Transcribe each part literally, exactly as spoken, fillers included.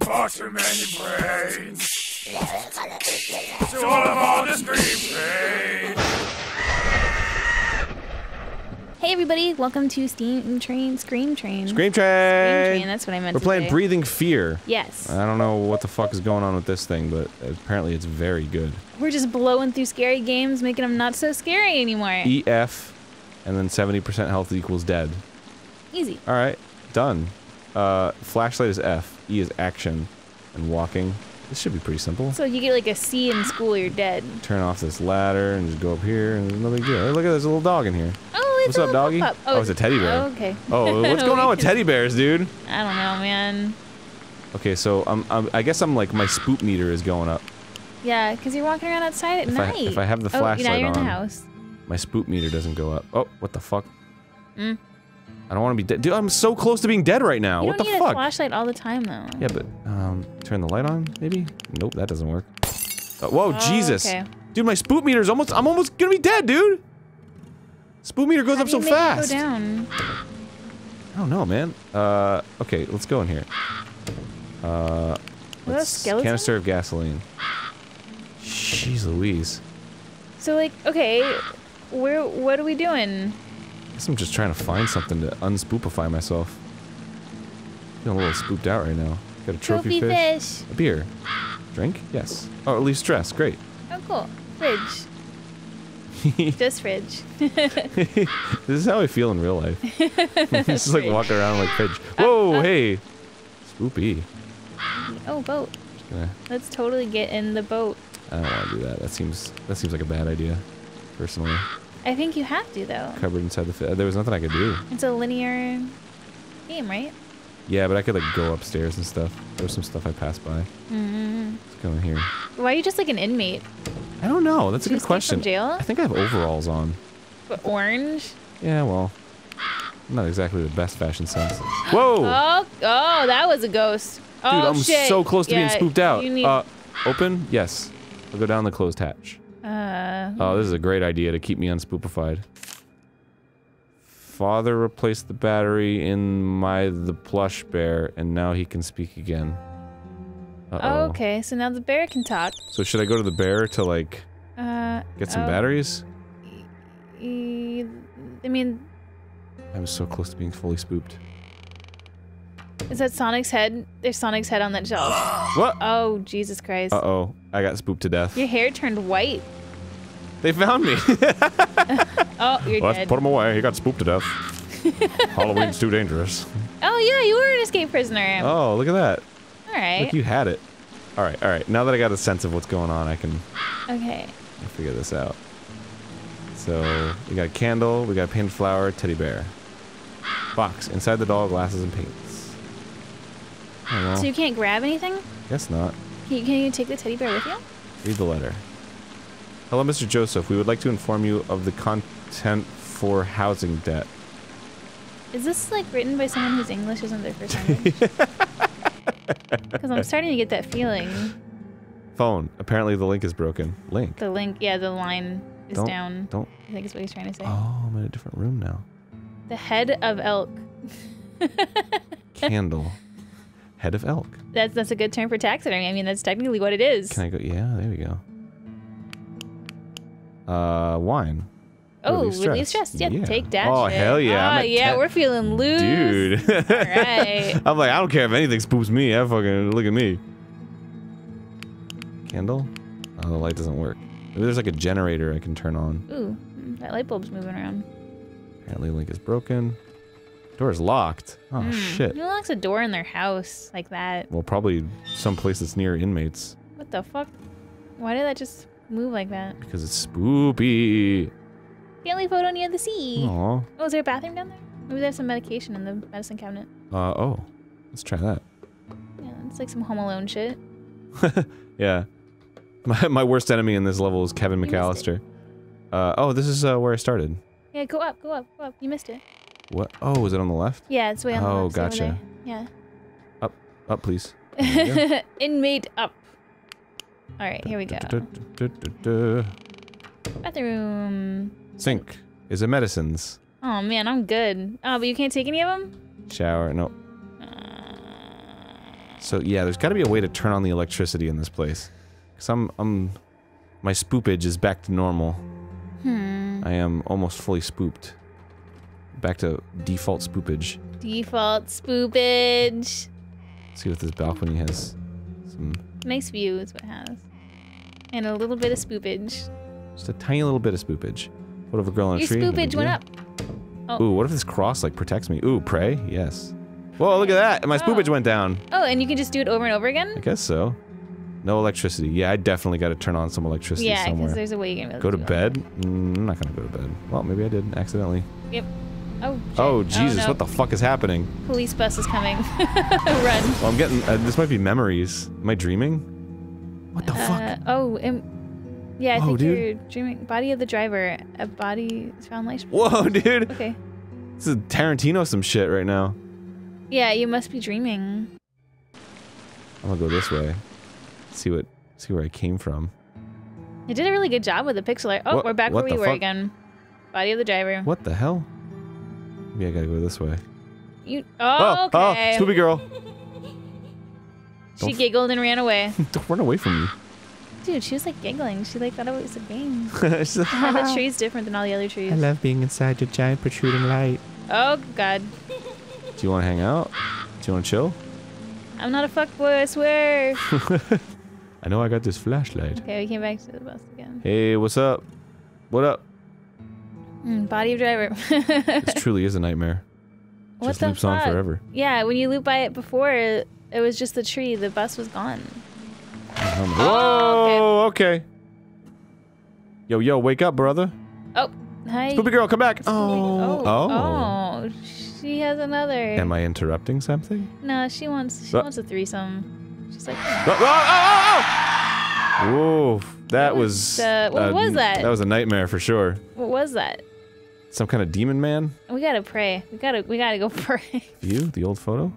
impart too many brains. So all aboard the Scream Train. Hey everybody, welcome to Steam Train, Scream Train. Scream Train! Scream Train, that's what I meant to say. We're playing Breathing Fear. Yes. I don't know what the fuck is going on with this thing, but apparently it's very good. We're just blowing through scary games, making them not so scary anymore. E F, and then seventy percent health equals dead. Easy. Alright, done. Uh, flashlight is F, E is action, and walking. This should be pretty simple. So if you get like a C in school, you're dead. Turn off this ladder and just go up here, and there's no big deal. Hey, look at this little dog in here. Oh! What's up, doggy? Pup pup. Oh, oh, it's a teddy bear. Oh, okay. Oh, what's going on with teddy bears, dude? I don't know, man. Okay, so I'm, I'm, I guess I'm like, my spook meter is going up. Yeah, because you're walking around outside at if night. I, if I have the flashlight oh, now you're on, in the house. My spook meter doesn't go up. Oh, what the fuck? Mm. I don't want to be dead. Dude, I'm so close to being dead right now. You what don't the need fuck? A flashlight all the time, though. Yeah, but um, turn the light on, maybe? Nope, that doesn't work. Oh, whoa, oh, Jesus. Okay. Dude, my spook meter is almost, I'm almost going to be dead, dude. Spook meter goes How up do you so make fast. It go down? I don't know, man. Uh, okay, let's go in here. Uh, let's canister of gasoline. Jeez Louise. So like, okay, where? What are we doing? I guess I'm just trying to find something to unspoopify myself. I'm feeling a little spooked out right now. Got a trophy, trophy fish, fish, a beer, drink. Yes. Oh, at least stress. Great. Oh, cool. Fridge. Just fridge. This is how I feel in real life. Just like walking around like fridge. Whoa, uh, uh, hey! Spoopy. Oh, boat. Gonna... Let's totally get in the boat. I don't want to do that. That seems that seems like a bad idea, personally. I think you have to though. Covered inside the fi- there was nothing I could do. It's a linear game, right? Yeah, but I could like go upstairs and stuff. There was some stuff I passed by. Mm-hmm. Let's go in here. Why are you just like an inmate? I don't know. That's Did a good you question. From jail? I think I have overalls on. But orange? Yeah, well, not exactly the best fashion sense. Whoa! Oh, oh, that was a ghost. Dude, oh, I'm shit. so close to yeah, being spooked out. You need uh, open? Yes. I'll go down the closed hatch. Uh. Oh, this is a great idea to keep me unspoopified. Father replaced the battery in my the plush bear, and now he can speak again. Uh -oh. Oh, okay, so now the bear can talk. So should I go to the bear to, like, uh, get some oh. batteries? E I mean... I'm so close to being fully spooked. Is that Sonic's head? There's Sonic's head on that shelf. What? Oh, Jesus Christ. Uh-oh, I got spooked to death. Your hair turned white. They found me. Oh, you're Let's dead. Put him away, he got spooked to death. Halloween's too dangerous. Oh, yeah, you were an escape prisoner. Oh, look at that. Alright. Look, you had it. Alright, alright. Now that I got a sense of what's going on, I can... Okay. Figure this out. So, we got a candle, we got a painted flower, teddy bear. Box. Inside the doll, glasses and paints. I don't know. So you can't grab anything? Guess not. Can you, can you take the teddy bear with you? Read the letter. Hello, Mister Joseph. We would like to inform you of the content for housing debt. Is this, like, written by someone whose English isn't their first language? Because I'm starting to get that feeling. Phone. Apparently the link is broken. Link. The link. Yeah, the line is don't, down. Don't. I think is what he's trying to say. Oh, I'm in a different room now. The head of elk. Candle. Head of elk. That's that's a good term for taxidermy. I mean, that's technically what it is. Can I go? Yeah, there we go. Uh, wine. Oh, release stress. Release stress. Yep, yeah. Take that Oh, shit. Hell yeah. Oh, yeah, we're feeling loose. Dude. All right. I'm like, I don't care if anything spoops me. I fucking, look at me. Candle? Oh, the light doesn't work. Maybe there's like a generator I can turn on. Ooh, that light bulb's moving around. Apparently link is broken. Door's locked. Oh, mm. shit. Who locks a door in their house like that? Well, probably someplace that's near inmates. What the fuck? Why did that just move like that? Because it's spoopy. Family photo near the sea. Aww. Oh, is there a bathroom down there? Maybe there's some medication in the medicine cabinet. Uh oh. Let's try that. Yeah, it's like some Home Alone shit. Yeah. My, my worst enemy in this level is Kevin McAllister. Uh, oh, this is uh, where I started. Yeah, go up, go up, go up. You missed it. What? Oh, is it on the left? Yeah, it's way on the left. Oh, gotcha. Yeah. Up, up, please. Inmate up. All right, here we go. Bathroom. Sink. Is it medicines? Oh man, I'm good. Oh, but you can't take any of them? Shower, no. Uh, So yeah, there's got to be a way to turn on the electricity in this place. Cause I'm, I'm, my spoopage is back to normal. Hmm. I am almost fully spooped. Back to default spoopage. Default spoopage. Let's see what this balcony has. Some nice view is what it has. And a little bit of spoopage. Just a tiny little bit of spoopage. What if a girl on a tree? Your spoopage went up. Oh. Ooh, what if this cross like protects me? Ooh, pray? Yes. Whoa, look at that! My oh. spoopage went down. Oh, and you can just do it over and over again? I guess so. No electricity. Yeah, I definitely got to turn on some electricity yeah, somewhere. Yeah, because there's a way you can. Really go to bed? Mm, I'm not gonna go to bed. Well, maybe I did accidentally. Yep. Oh. Shit. Oh Jesus! Oh, no. What the fuck is happening? Police bus is coming. Run. Well, I'm getting. Uh, this might be memories. Am I dreaming? What the uh, fuck? Oh, and yeah, I Whoa, think dude. you're dreaming. Body of the driver. A body is found life. Whoa, dude. Okay. This is Tarantino some shit right now. Yeah, you must be dreaming. I'm gonna go this way. See what, see where I came from. It did a really good job with the pixel art. Oh, what, we're back where we were fuck? again. Body of the driver. What the hell? Maybe I gotta go this way. You. Oh, oh okay. Oh, Scooby Girl. She giggled and ran away. Don't run away from me. Dude, she was like giggling. She like thought it was a game. She's like, ah, the tree's different than all the other trees. I love being inside your giant protruding light. Oh God. Do you want to hang out? Do you want to chill? I'm not a fuckboy, I swear. I know I got this flashlight. Okay, we came back to the bus again. Hey, what's up? What up? Mm, body of driver. This truly is a nightmare. What just the loops fuck? on forever. Yeah, when you loop by it before, it was just the tree. The bus was gone. Whoa, okay. okay. Yo, yo, wake up, brother. Oh, hi. Spoopy girl, come back. Oh. Oh. Oh. Oh, she has another. Am I interrupting something? No, she wants, she uh. wants a threesome. She's like, oh, oh, oh, oh, oh. Whoa, that what was, was uh, what uh, was that? That was a nightmare for sure. What was that? Some kind of demon man? We gotta pray. We gotta, we gotta go pray. View the old photo.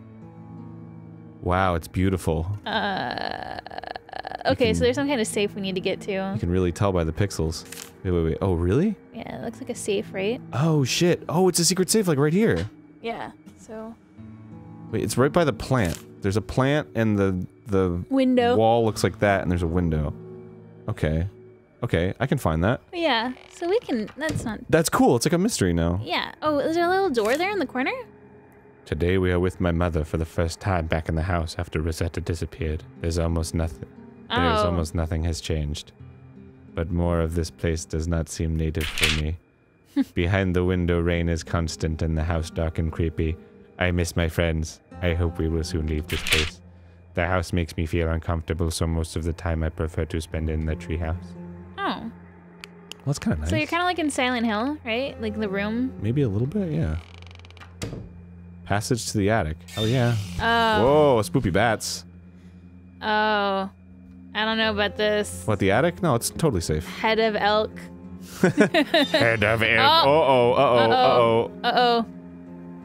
Wow, it's beautiful. Uh, okay, can, so there's some kind of safe we need to get to. You can really tell by the pixels. Wait, wait, wait. Oh, really? Yeah, it looks like a safe, right? Oh shit! Oh, it's a secret safe, like right here. Yeah. So. Wait, it's right by the plant. There's a plant and the the window wall looks like that, and there's a window. Okay, okay, I can find that. Yeah, so we can. That's not. That's cool. It's like a mystery now. Yeah. Oh, is there a little door there in the corner? Today we are with my mother for the first time back in the house after Rosetta disappeared. There's almost nothing. Oh. There's almost nothing has changed, but more of this place does not seem native for me. Behind the window, rain is constant, and the house dark and creepy. I miss my friends. I hope we will soon leave this place. The house makes me feel uncomfortable, so most of the time I prefer to spend in the treehouse. Oh. Well, that's kind of nice. So you're kind of like in Silent Hill, right? Like the room? Maybe a little bit, yeah. Passage to the attic. Oh, yeah. Oh. Whoa, spoopy bats. Oh. I don't know about this. What, the attic? No, it's totally safe. Head of elk. Head of elk. Uh-oh, uh-oh, uh-oh. Uh-oh.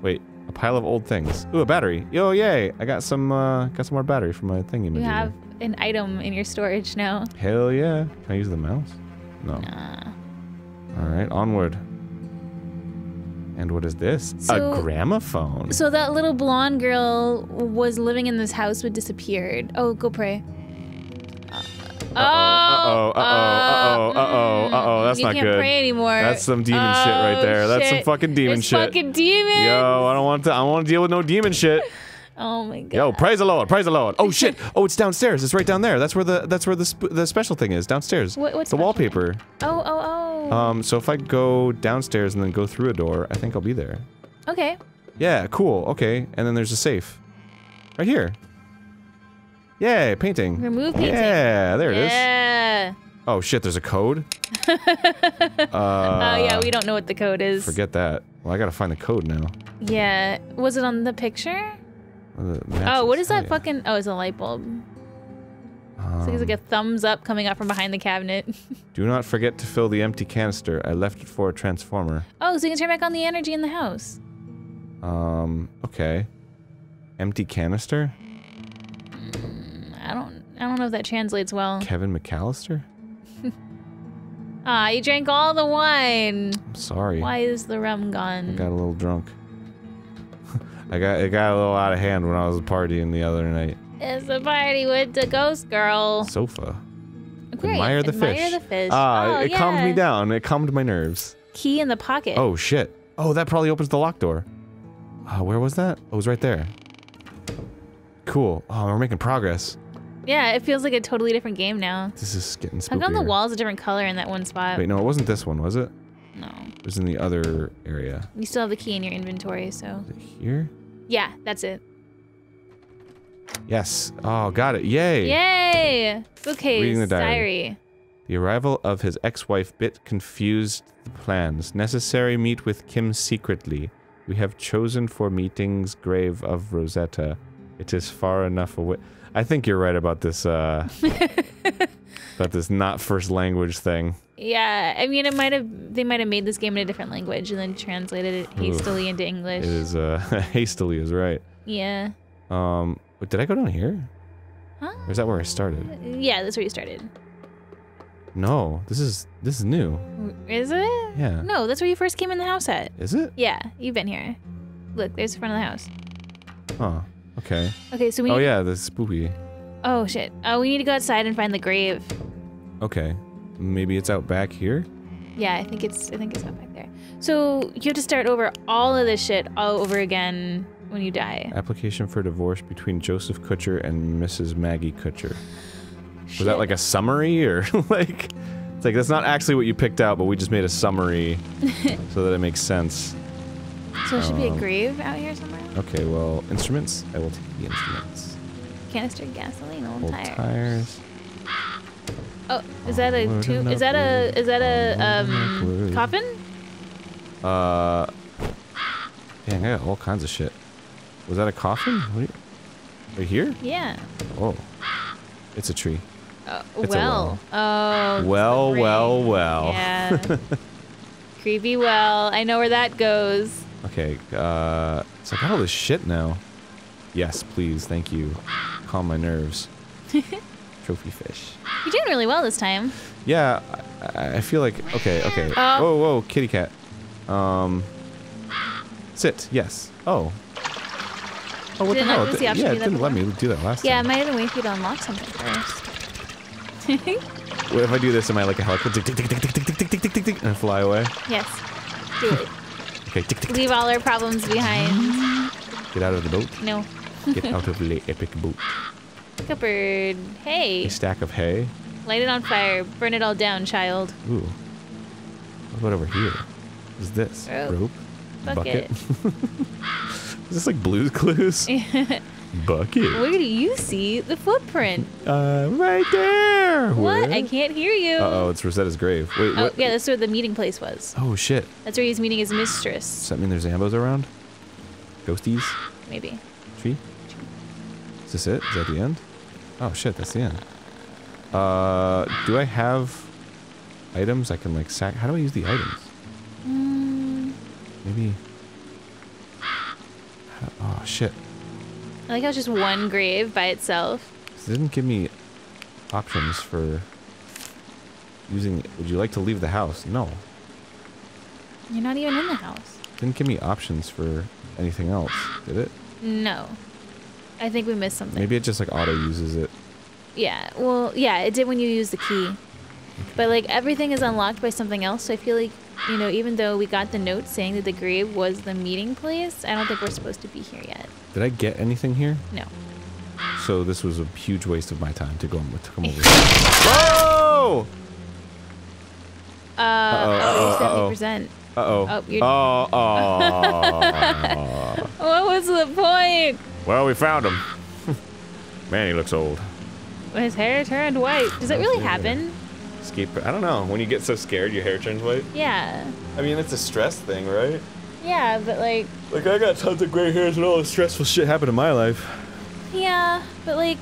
Wait. A pile of old things. Ooh, a battery. Yo, yay! I got some, uh, got some more battery for my thingy. You have an item in your storage now. Hell yeah! Can I use the mouse? No. Nah. All right, onward. And what is this? So, a gramophone. So that little blonde girl was living in this house but disappeared. Oh, go pray. Uh oh, uh oh, uh oh, uh oh, uh oh, uh oh, that's not good. You can't pray anymore. That's some demon oh, shit right there. That's shit. some fucking demon There's shit. fucking demons. Yo, I don't want to, I don't want to deal with no demon shit. Oh my God. Yo, praise the Lord, praise the Lord. Oh shit, oh it's downstairs, it's right down there. That's where the, that's where the, sp the special thing is, downstairs. What, what's the wallpaper. Thing? Oh, oh, oh. Um, so if I go downstairs and then go through a door, I think I'll be there. Okay. Yeah, cool, okay. And then there's a safe. Right here. Yay, painting. Remove painting. Yeah, there it is. Yeah. Oh shit, there's a code? Oh uh, uh, yeah, we don't know what the code is. Forget that. Well, I gotta find the code now. Yeah, was it on the picture? Uh, oh, what is that oh, fucking... Yeah. Oh, it's a light bulb. Um, so it's like a thumbs up coming up from behind the cabinet. Do not forget to fill the empty canister. I left it for a transformer. Oh, so you can turn back on the energy in the house. Um, okay. Empty canister? I don't, I don't know if that translates well. Kevin McAllister? Ah, you drank all the wine. I'm sorry. Why is the rum gone? I got a little drunk. I got, it got a little out of hand when I was partying the other night. It's the party with the ghost girl. Sofa. Great. Admire the Admire fish. Admire the fish. Uh, oh, it yeah. calmed me down. It calmed my nerves. Key in the pocket. Oh, shit. Oh, that probably opens the lock door. Uh, where was that? Oh, it was right there. Cool. Oh, we're making progress. Yeah, it feels like a totally different game now. This is getting spookier. How come the wall's a different color in that one spot? Wait, no, it wasn't this one, was it? No. It was in the other area. You still have the key in your inventory, so. Is it here? Yeah, that's it. Yes. Oh, got it. Yay. Yay. Okay, reading the diary. The arrival of his ex-wife bit confused the plans. Necessary meet with Kim secretly. We have chosen for meetings grave of Rosetta. It is far enough away. I think you're right about this, uh, about this not first language thing. Yeah, I mean, it might have, they might have made this game in a different language and then translated it hastily Oof. into English. It is, uh, hastily is right. Yeah. Um, wait, did I go down here? Huh? Or is that where I started? Yeah, that's where you started. No, this is, this is new. Is it? Yeah. No, that's where you first came in the house at. Is it? Yeah, you've been here. Look, there's the front of the house. Huh. Okay. Okay, so we need- Oh yeah, that's spooky. Oh shit. Oh, we need to go outside and find the grave. Okay. Maybe it's out back here? Yeah, I think it's- I think it's out back there. So, you have to start over all of this shit all over again when you die. Application for divorce between Joseph Kutcher and Missus Maggie Kutcher. Shit. Was that like a summary, or like- It's like, that's not actually what you picked out, but we just made a summary so that it makes sense. So there should um, be a grave out here somewhere? Okay, well, instruments? I will take the instruments. Canister, gasoline, old, old tires. tires. Oh, is that a tomb? Is that a, is that a, um, coffin? Uh, dang, I got all kinds of shit. Was that a coffin? What are you, right here? Yeah. Oh. It's a tree. Uh, it's well. a well. Oh. Well, well, well. Yeah. Creepy well. I know where that goes. Okay, uh, so I got all this shit now. Yes, please, thank you. Calm my nerves. Trophy fish. You're doing really well this time. Yeah, I, I feel like, okay, okay. Oh. Whoa, whoa, kitty cat. Um, sit, yes. Oh. Oh, what didn't the hell? It, the yeah, it didn't let me do that last yeah, time. Yeah, I might have been waiting for you to unlock something first. What if I do this, am I like a helicopter? And I fly away? Yes, do it. Okay, tick, tick, tick. Leave all our problems behind. Get out of the boat. No. Get out of the epic boat. Cupboard. Hay. A stack of hay. Light it on fire. Burn it all down, child. Ooh. What about over here? What is this? Rope. Rope. Bucket. Bucket. Is this like Blue's Clues? Bucket. Where do you see the footprint? Uh, right there. What? Where? I can't hear you. Uh oh, it's Rosetta's grave. Wait, oh, what? Yeah, that's where the meeting place was. Oh shit. That's where he was meeting his mistress. Does that mean there's Zambos around? Ghosties? Maybe. Tree? Tree. Is this it? Is that the end? Oh shit, that's the end. Uh, do I have items I can like sack? How do I use the items? Mm. Maybe. Oh shit. I like how it's just one grave by itself. It didn't give me options for using... Would you like to leave the house? No. You're not even in the house. Didn't give me options for anything else, did it? No. I think we missed something. Maybe it just like auto-uses it. Yeah, well, yeah, it did when you use the key. Okay. But like everything is unlocked by something else, so I feel like, you know, even though we got the note saying that the grave was the meeting place, I don't think we're supposed to be here yet. Did I get anything here? No. So this was a huge waste of my time to go and to come over here. Whoa! Uh, uh-oh, oh, seventy percent. Uh-oh. Uh-oh. Oh, oh, oh. What was the point? Well, we found him. Man, he looks old. His hair turned white. Does that really happen? Escape, I don't know. When you get so scared, your hair turns white? Yeah. I mean, it's a stress thing, right? Yeah, but like... Like, I got tons of gray hairs and all this stressful shit happened in my life. Yeah, but like...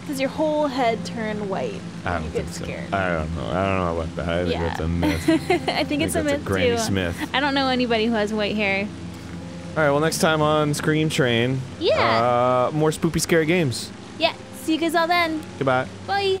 Because your whole head turned white I don't you get think scared. So. I don't know. I don't know about that. I think yeah. that's a myth. I think, I think it's a myth, a Granny too. Smith. I don't know anybody who has white hair. Alright, well next time on Scream Train... Yeah! Uh, more spoopy, scary games. Yeah, see you guys all then. Goodbye. Bye!